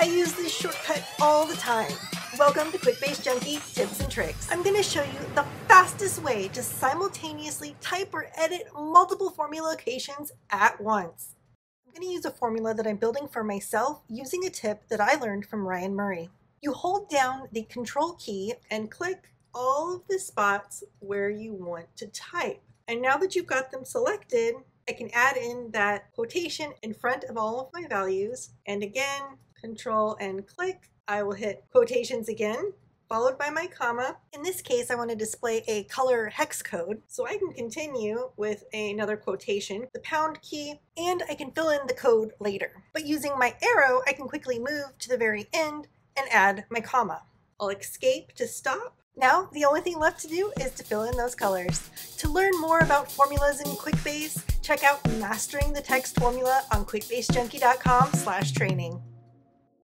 I use this shortcut all the time. Welcome to QuickBase Junkie Tips and Tricks. I'm going to show you the fastest way to simultaneously type or edit multiple formula locations at once. I'm going to use a formula that I'm building for myself using a tip that I learned from Ryan Murray. You hold down the Control key and click all of the spots where you want to type. And now that you've got them selected, I can add in that quotation in front of all of my values. And again, Control and click. I will hit quotations again, followed by my comma. In this case, I want to display a color hex code, so I can continue with another quotation, the pound key, and I can fill in the code later. But using my arrow, I can quickly move to the very end and add my comma. I'll escape to stop. Now, the only thing left to do is to fill in those colors. To learn more about formulas in QuickBase, check out Mastering the Text Formula on QuickBaseJunkie.com/training.